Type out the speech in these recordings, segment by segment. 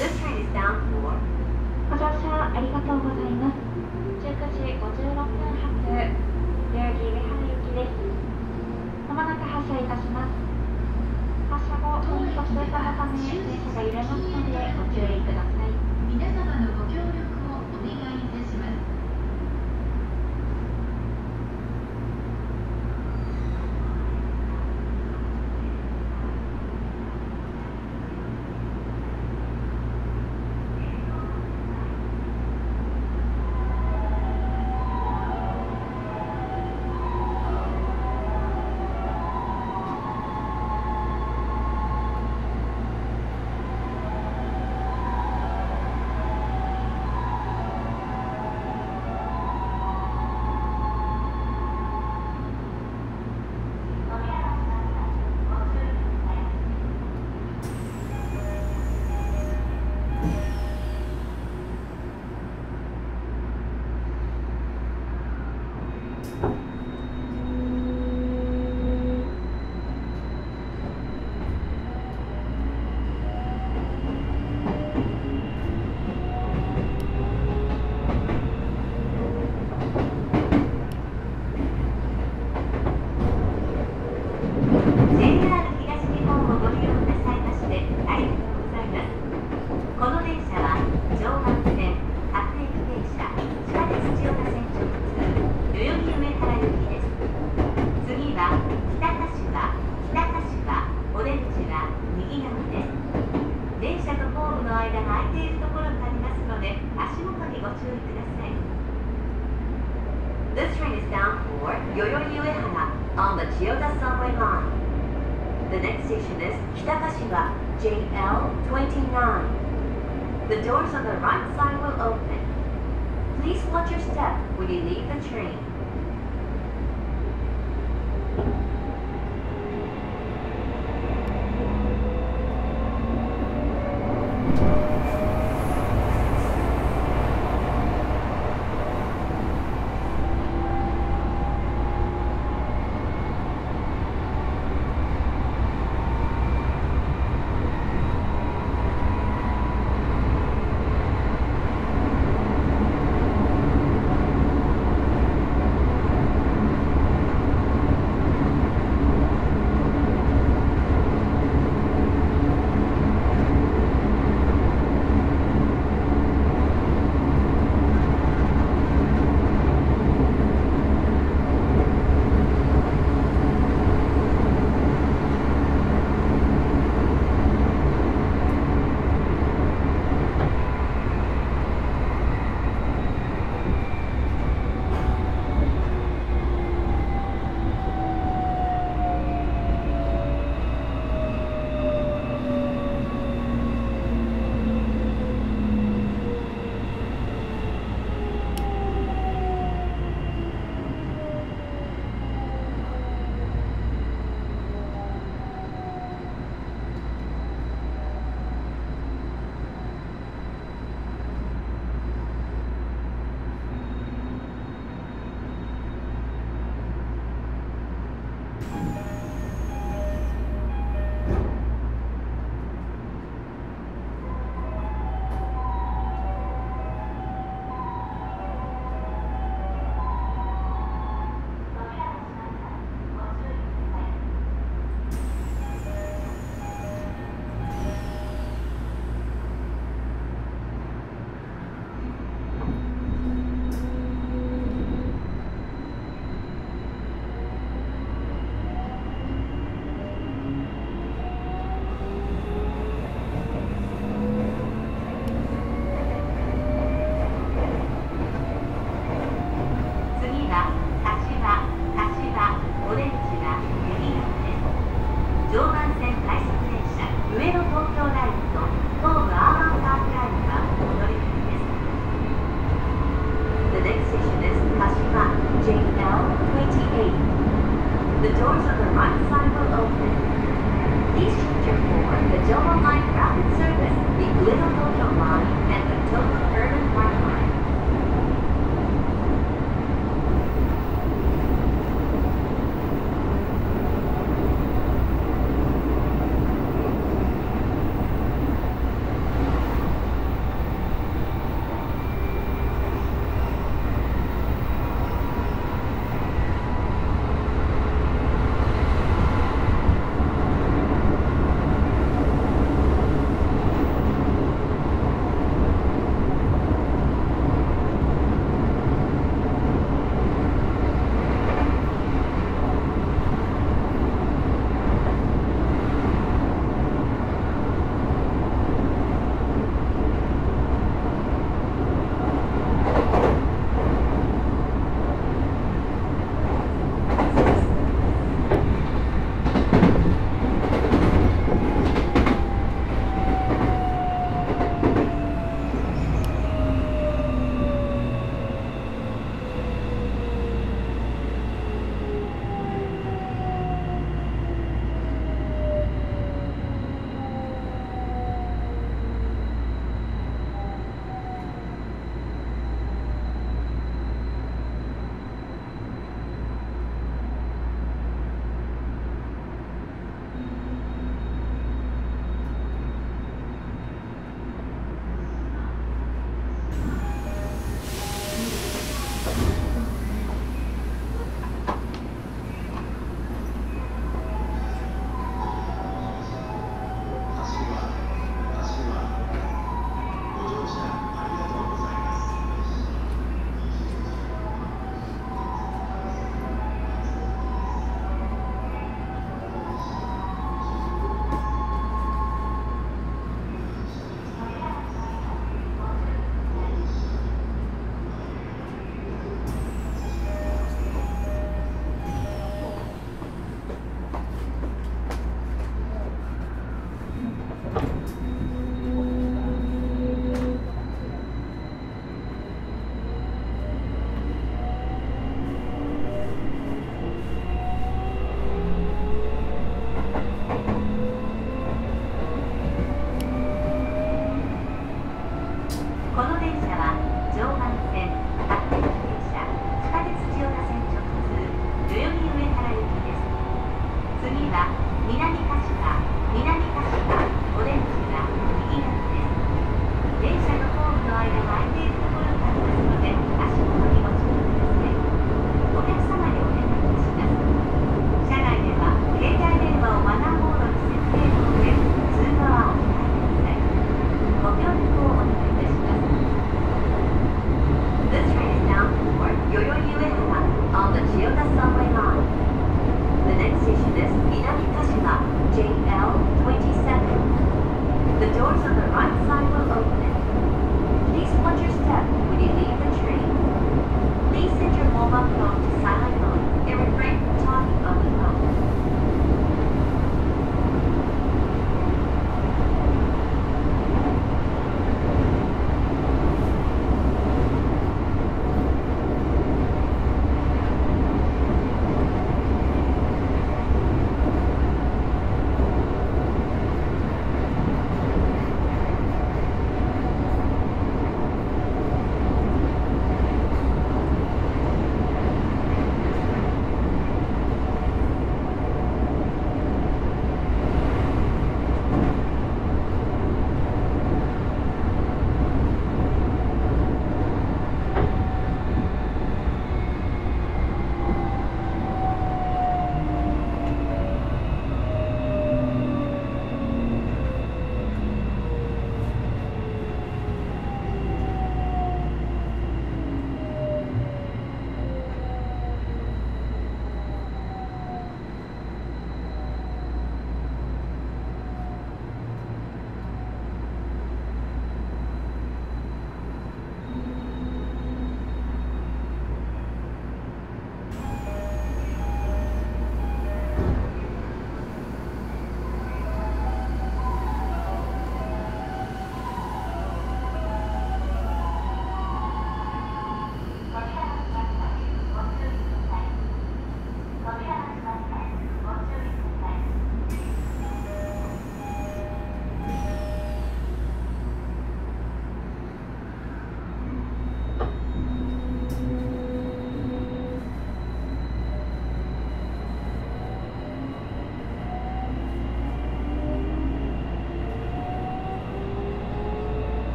This train is down for ご乗車ありがとうございます。19時56分発、代々木上原行きです。まもなく発車いたします。発車後、運送通過のため、電車が揺れますのでご注意ください。皆様のご協力をお願いいたします。This train is down for Yoyoi Uehara on the Chiyoda subway line. The next station is Kitakashiwa JL 29. The doors on the right side will open. Please watch your step when you leave the train.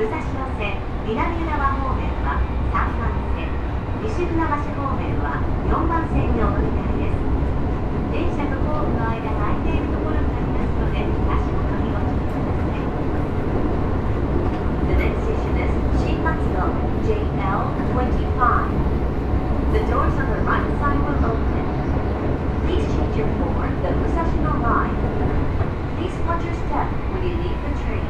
武蔵野線南浦和方面は3番線、西船橋方面は4番線の運転です。電車とホームの間が空いているところがありますので、足元にお気をつけください。The next station is Shinmatsuno JL25. The doors on the right side will open. Please change your form for the Musashino line. Please watch your step when you leave the train.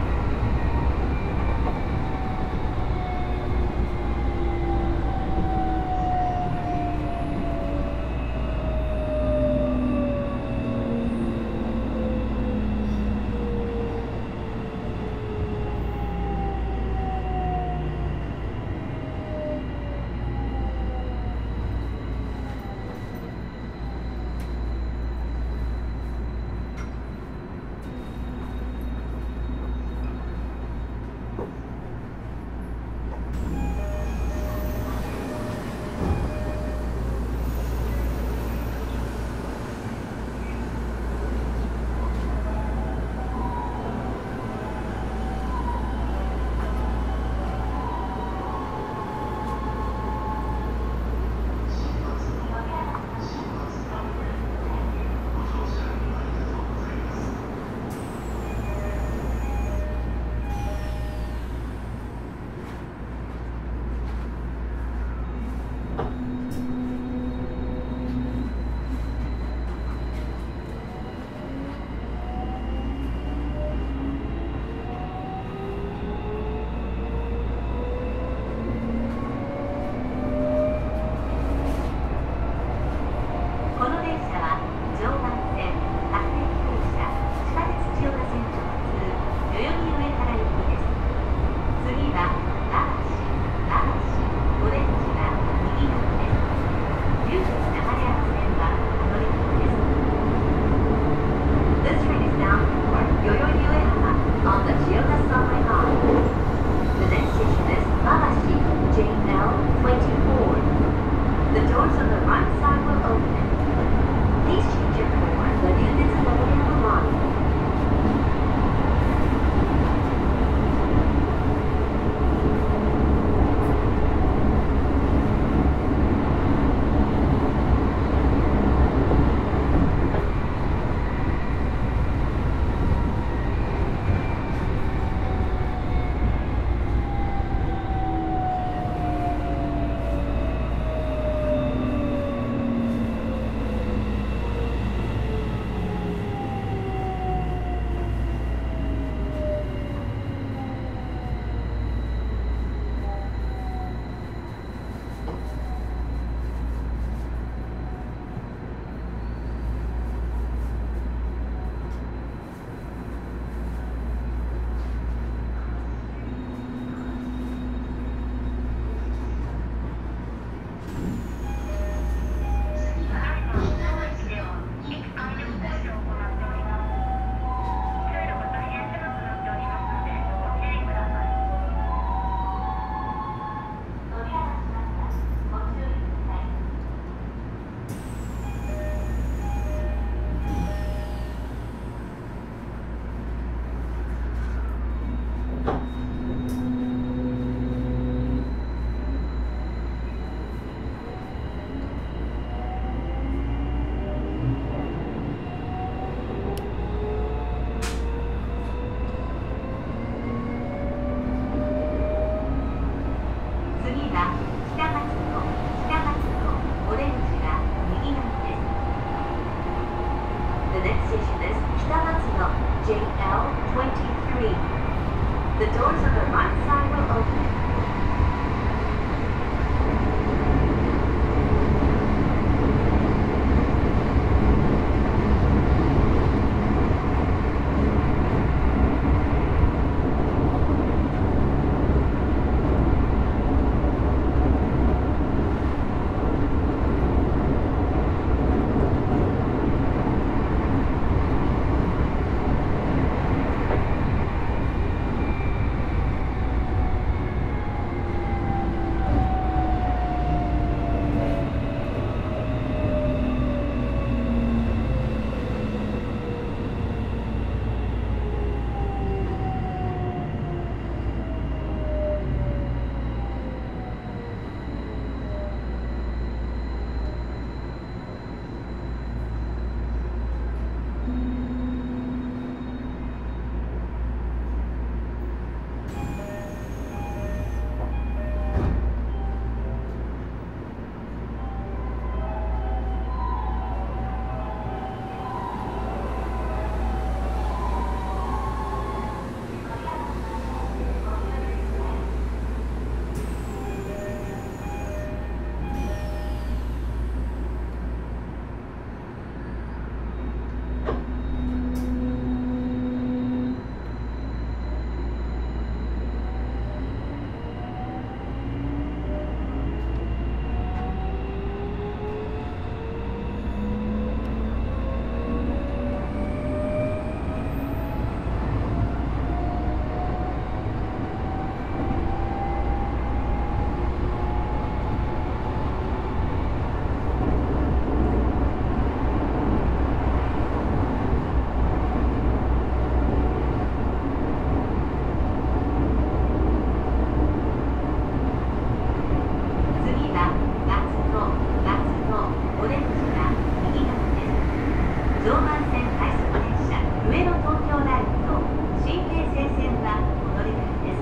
常磐線快速電車上野東京ラインと新京成線はお乗り換え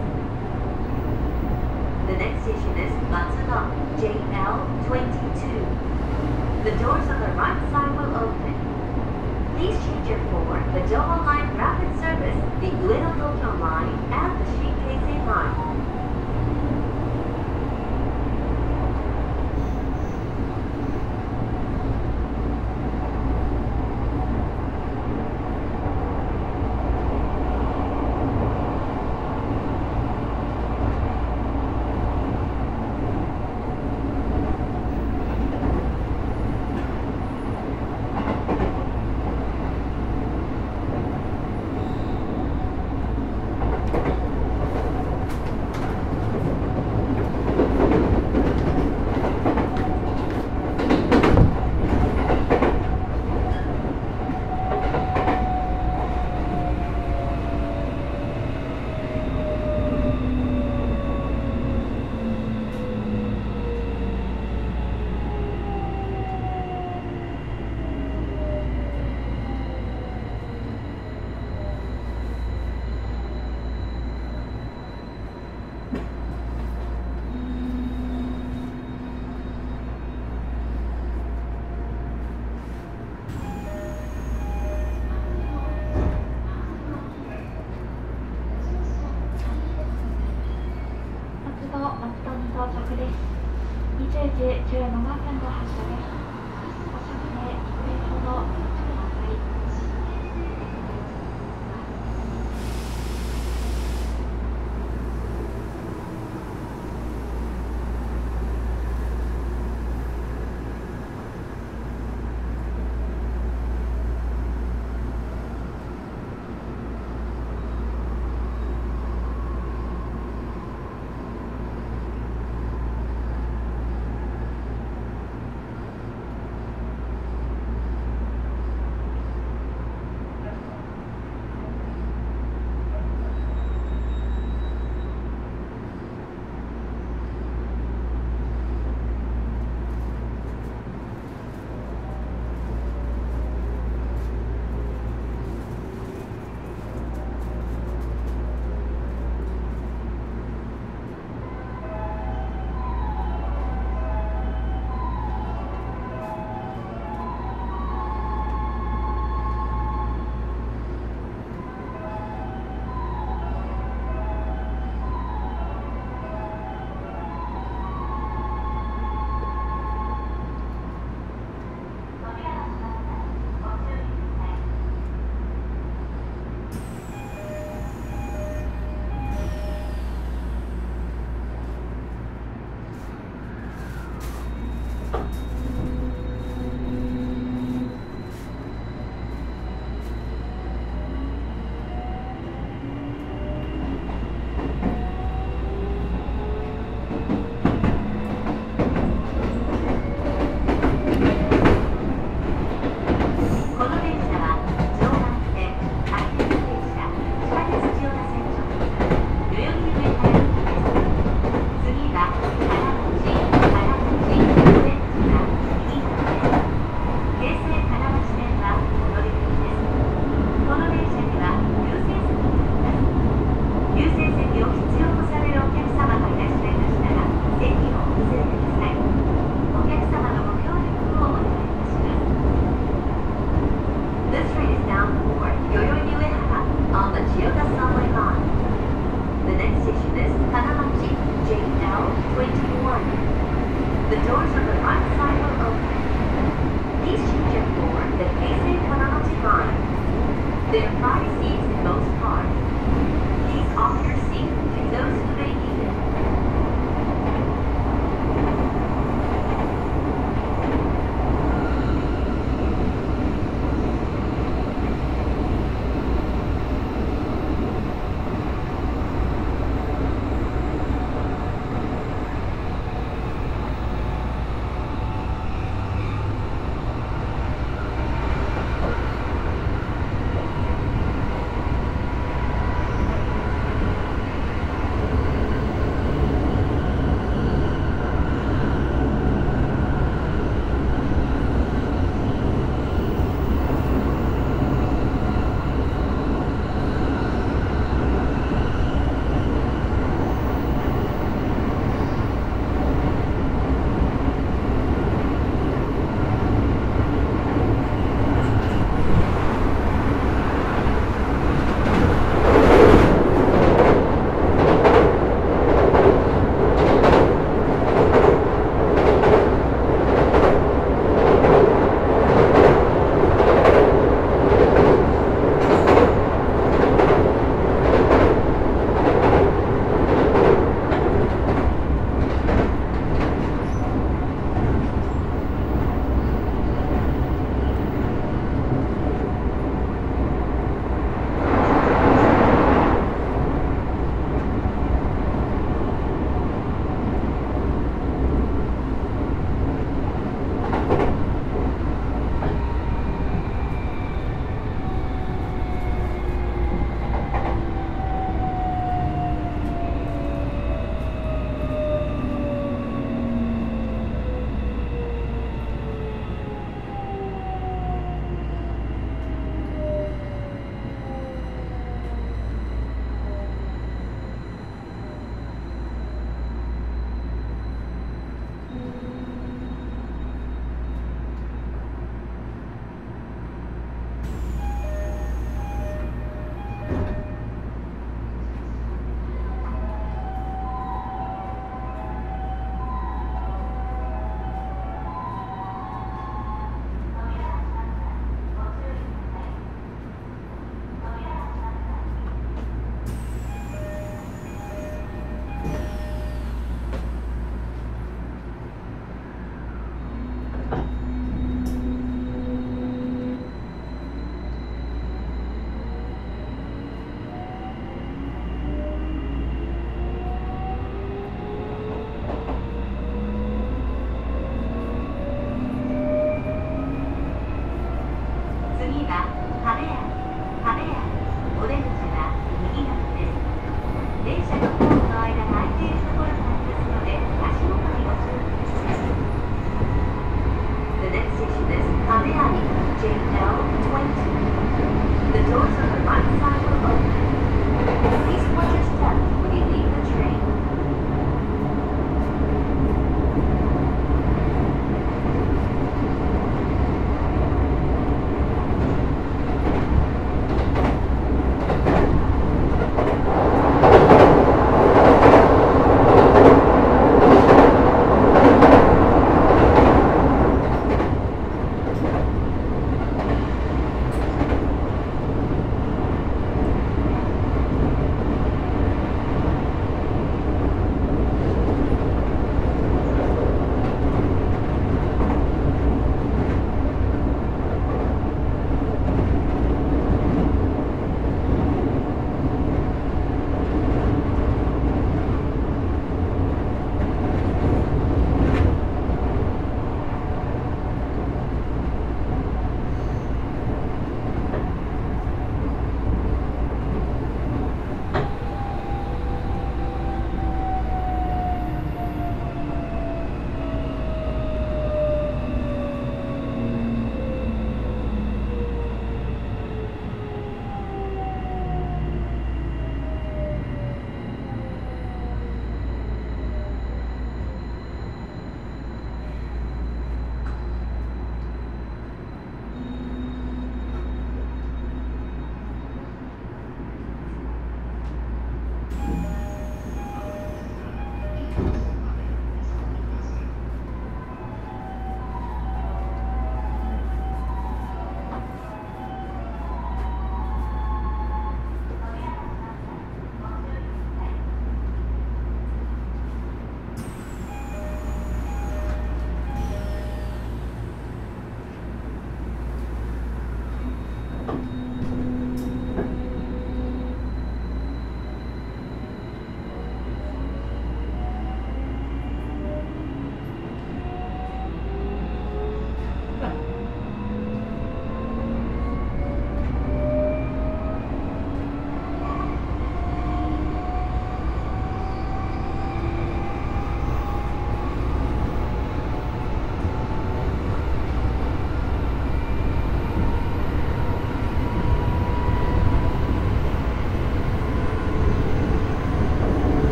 です。 The next station is Matsuda JL22. The doors on the right side will open. Please change your for the Joho Line Rapid Service, the Ueno Tokyo Line, and the Shinkansen Line.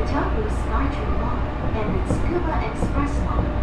The Japanese Skytrain line and its Tsukuba Express line.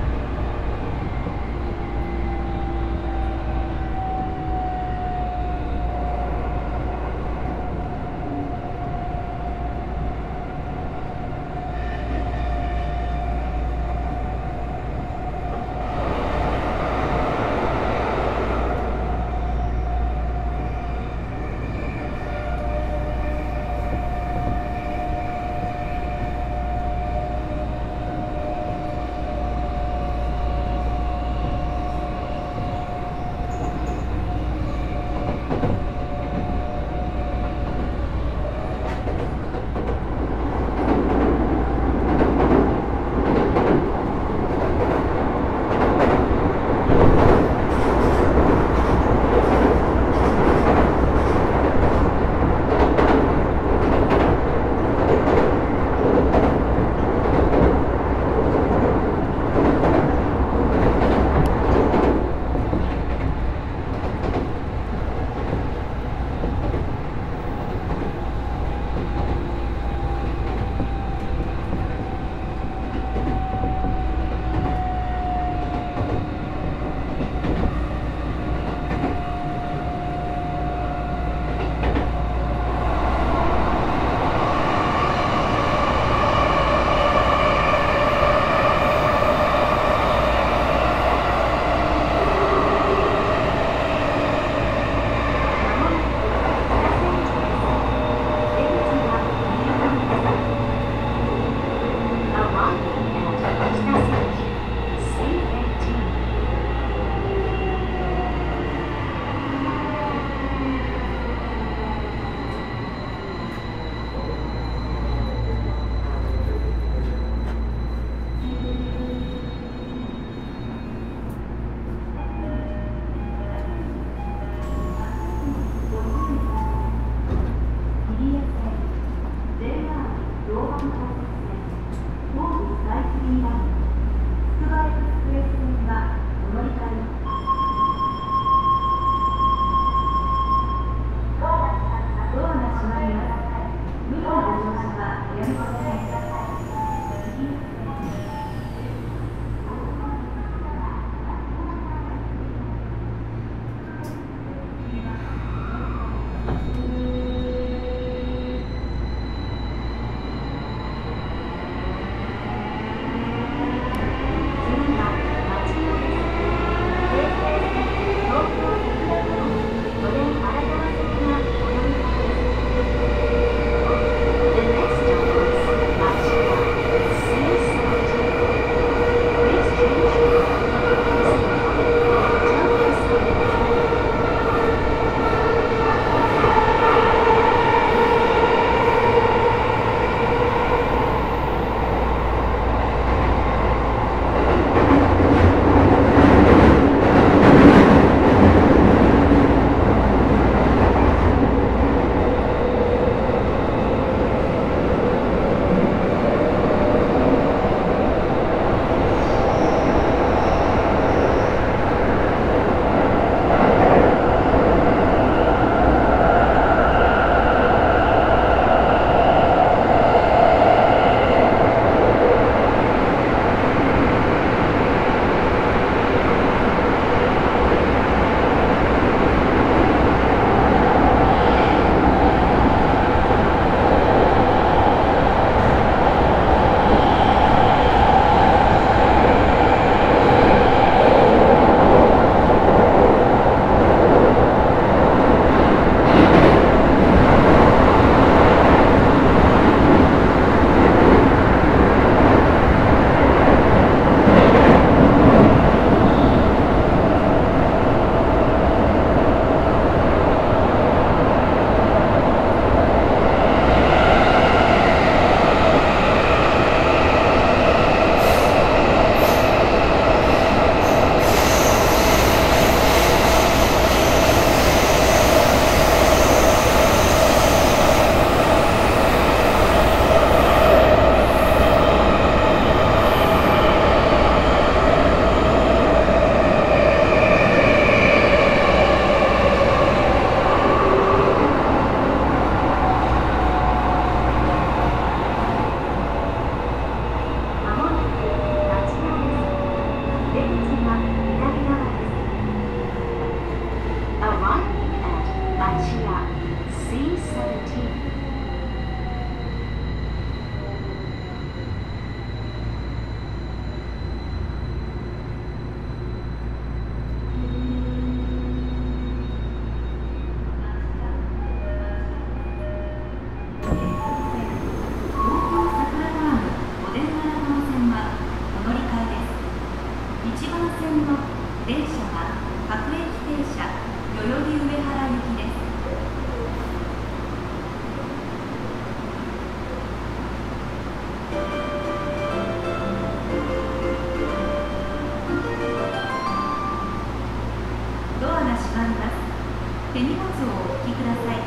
手荷物をお置きください。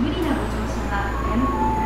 無理なご乗車はおやめください。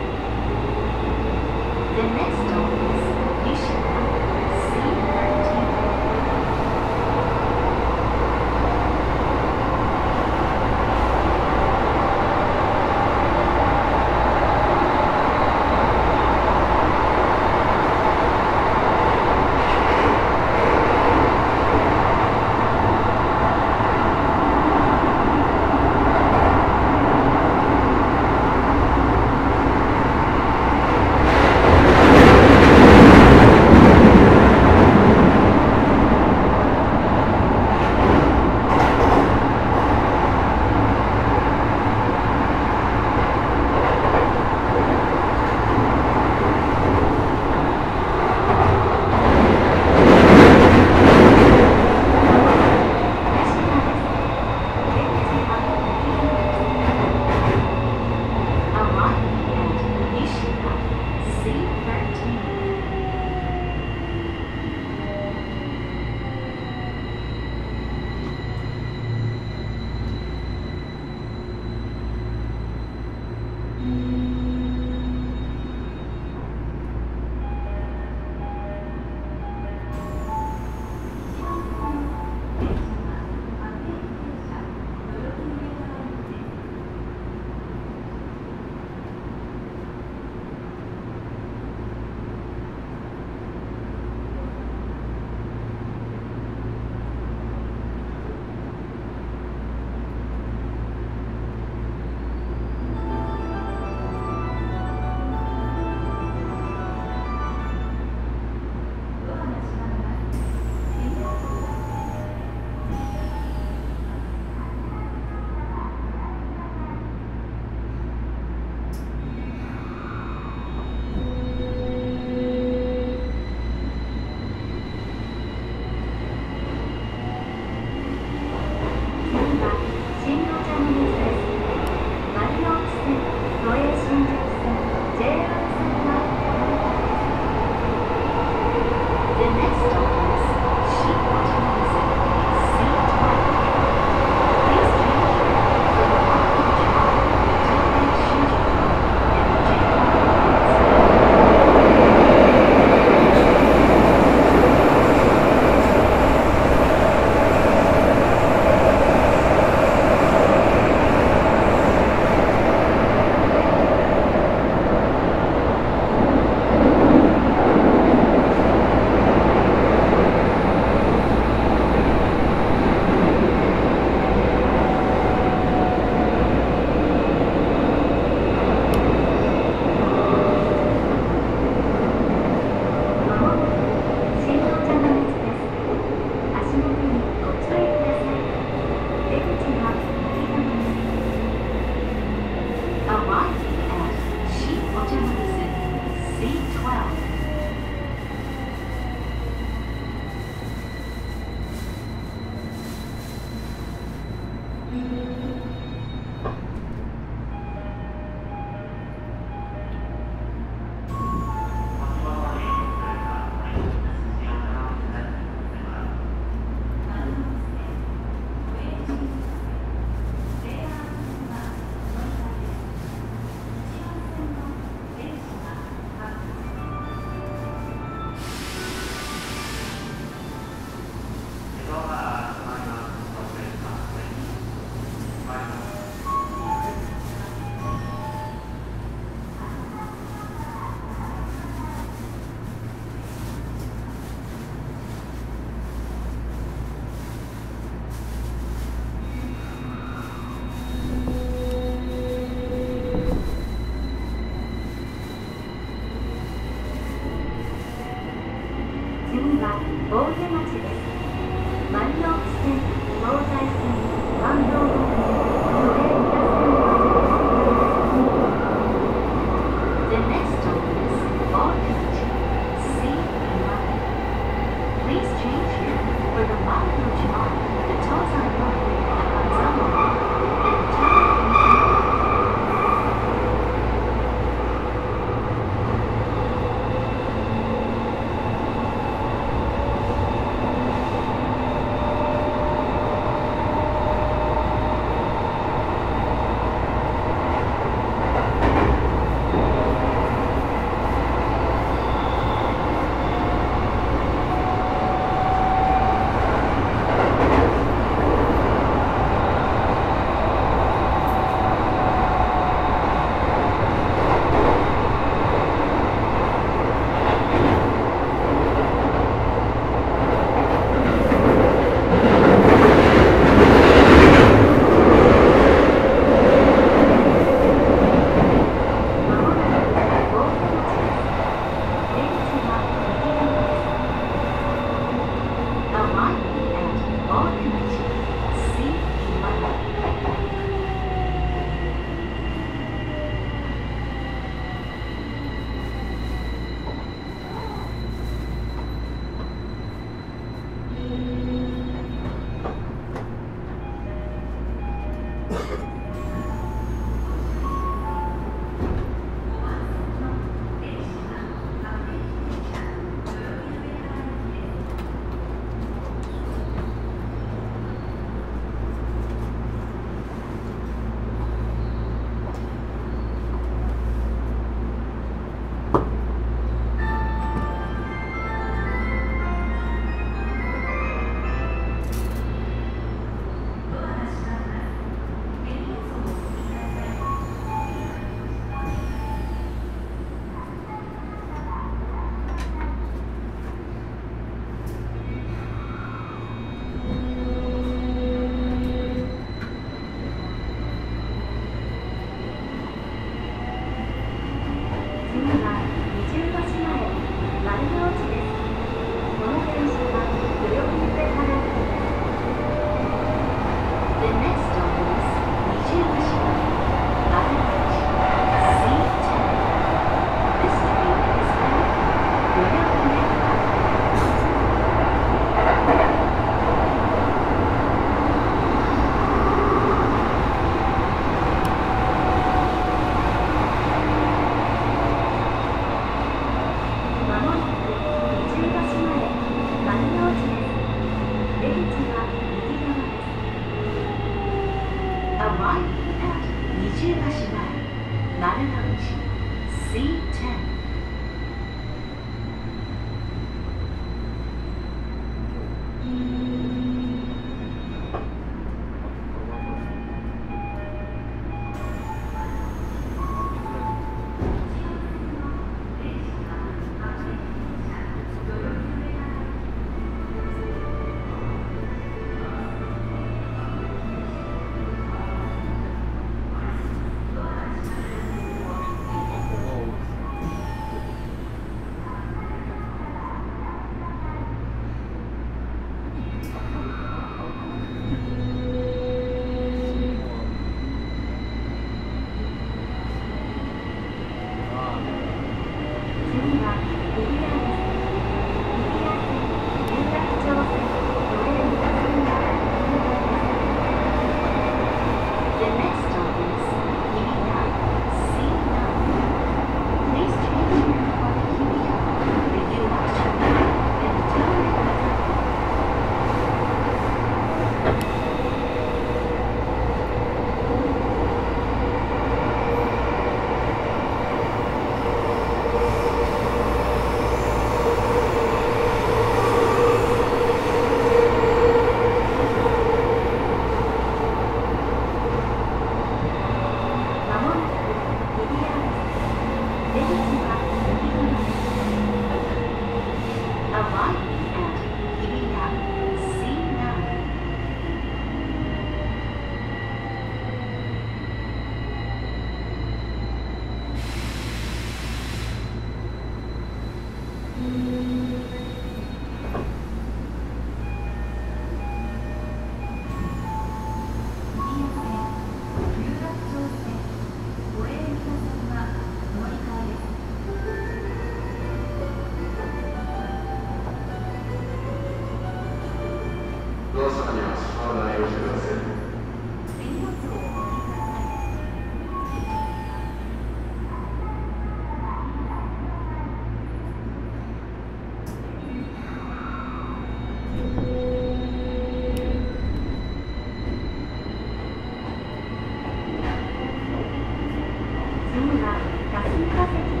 arriving at Akasaka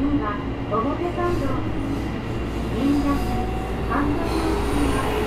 次は表参道、銀座、神田の付近は。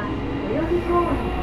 は代々木公園。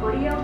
ご利用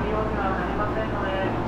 にはなりませんので。